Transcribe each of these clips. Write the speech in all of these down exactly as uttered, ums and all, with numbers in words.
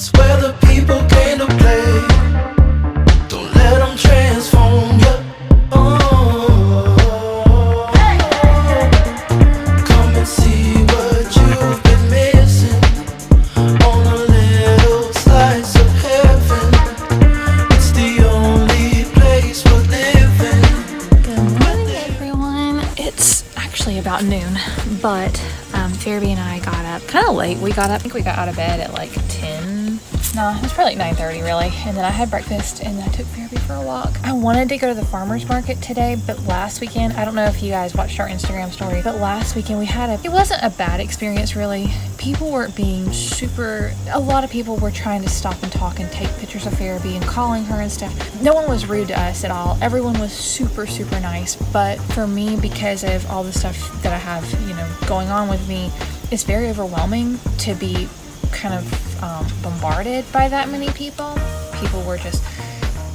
It's where the people came to play. Don't let them transform you. About noon, but um, Pharaby and I got up kind of late. We got up, I think we got out of bed at like ten. Nah, it was probably like nine thirty really. And then I had breakfast and I took Pharaby for a walk. I wanted to go to the farmer's market today, but last weekend, I don't know if you guys watched our Instagram story, but last weekend we had a, it wasn't a bad experience really. People weren't being super, a lot of people were trying to stop and talk and take pictures of Pharaby and calling her and stuff. No one was rude to us at all. Everyone was super, super nice. But for me, because of all the stuff that I have, you know, going on with me, it's very overwhelming to be kind of um, bombarded by that many people. People were just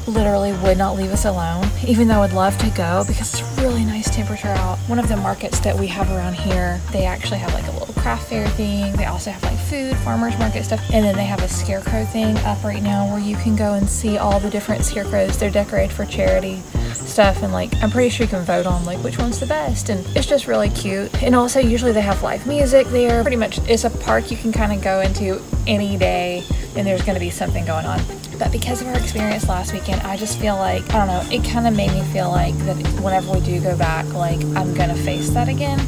literally would not leave us alone, even though I would love to go because it's really nice temperature out. One of the markets that we have around here, they actually have like a little craft fair thing. They also have like food, farmers market stuff, and then they have a scarecrow thing up right now where you can go and see all the different scarecrows. They're decorated for charity stuff, and like I'm pretty sure you can vote on like which one's the best, and it's just really cute. And also usually they have live music there. Pretty much it's a park you can kind of go into any day and there's going to be something going on. But because of our experience last weekend, I just feel like, I don't know, it kind of made me feel like that whenever we do go back, like I'm gonna face that again,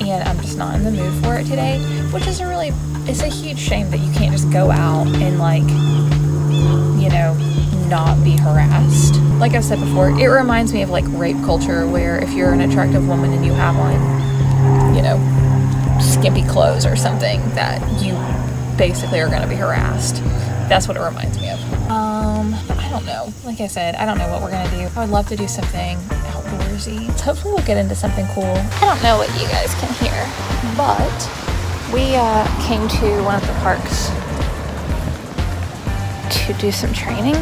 and I'm just not in the mood for it today, which is a really, it's a huge shame that you can't just go out and like, you know, not be harassed. Like I've said before, it reminds me of like rape culture, where if you're an attractive woman and you have like, you know, skimpy clothes or something, that you basically are gonna be harassed. That's what it reminds me of. Um, I don't know. Like I said, I don't know what we're gonna do. I would love to do something outdoorsy. Hopefully we'll get into something cool. I don't know what you guys can hear, but we uh, came to one of the parks to do some training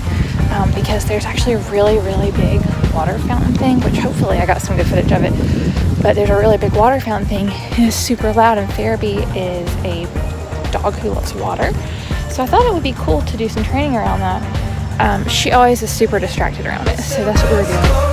um, because there's actually a really, really big water fountain thing, which hopefully I got some good footage of it. But there's a really big water fountain thing. It is super loud, and Pharaby is a dog who loves water. So I thought it would be cool to do some training around that. Um, she always is super distracted around it, so that's what we're doing.